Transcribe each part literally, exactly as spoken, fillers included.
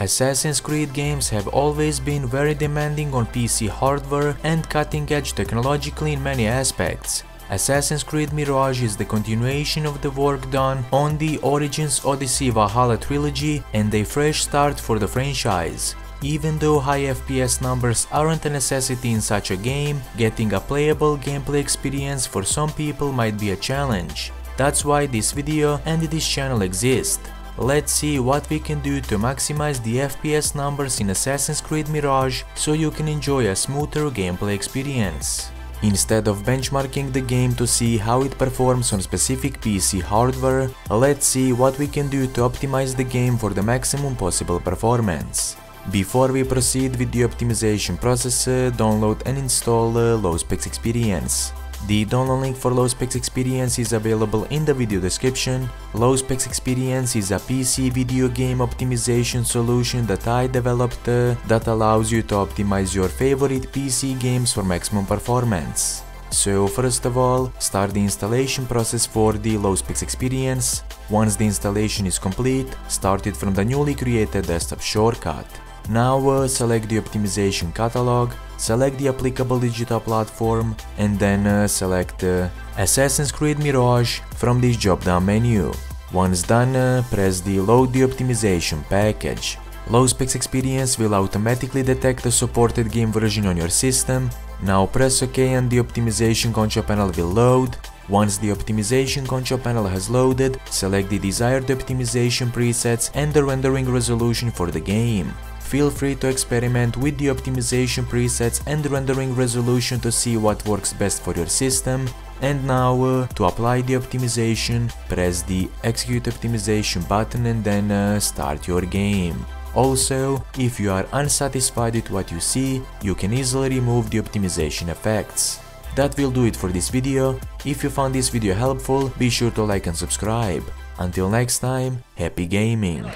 Assassin's Creed games have always been very demanding on P C hardware and cutting-edge technologically in many aspects. Assassin's Creed Mirage is the continuation of the work done on the Origins, Odyssey, Valhalla trilogy and a fresh start for the franchise. Even though high F P S numbers aren't a necessity in such a game, getting a playable gameplay experience for some people might be a challenge. That's why this video and this channel exist. Let's see what we can do to maximize the F P S numbers in Assassin's Creed Mirage so you can enjoy a smoother gameplay experience. Instead of benchmarking the game to see how it performs on specific P C hardware, let's see what we can do to optimize the game for the maximum possible performance. Before we proceed with the optimization process, download and install Low Specs Experience. The download link for Low Specs Experience is available in the video description. Low Specs Experience is a P C video game optimization solution that I developed uh, that allows you to optimize your favorite P C games for maximum performance. So first of all, start the installation process for the Low Specs Experience. Once the installation is complete, start it from the newly created desktop shortcut. Now uh, select the optimization catalog, select the applicable digital platform and then uh, select uh, Assassin's Creed Mirage from this drop-down menu. Once done, uh, press the Load the Optimization Package. Low Specs Experience will automatically detect the supported game version on your system. Now press OK and the optimization control panel will load. Once the optimization control panel has loaded, select the desired optimization presets and the rendering resolution for the game. Feel free to experiment with the optimization presets and rendering resolution to see what works best for your system. And now, uh, to apply the optimization, press the Execute Optimization button and then uh, start your game. Also, if you are unsatisfied with what you see, you can easily remove the optimization effects. That will do it for this video. If you found this video helpful, be sure to like and subscribe. Until next time, happy gaming!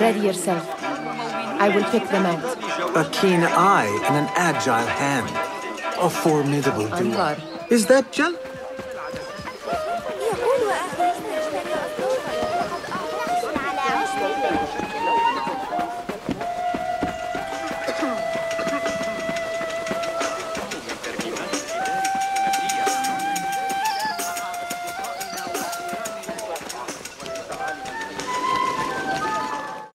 Ready yourself. I will pick them out. A keen eye and an agile hand. A formidable duo. Is that Jel?